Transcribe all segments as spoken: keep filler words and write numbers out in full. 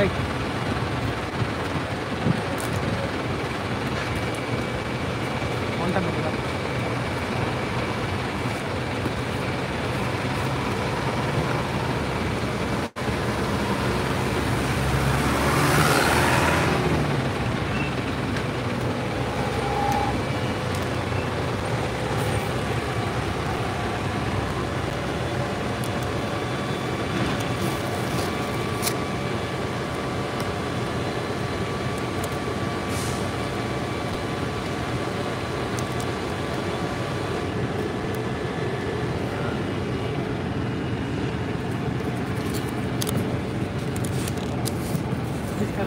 Thank you.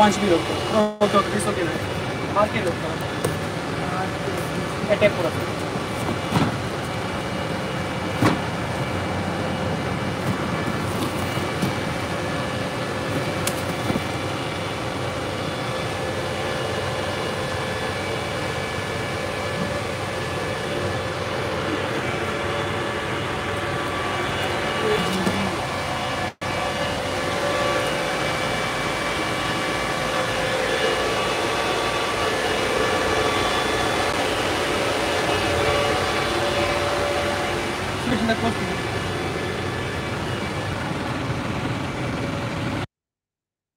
पाँच भी रोकते हैं, वो तो किस तो किनारे, आठ के रोकते हैं, अटैक पूरा Gracias.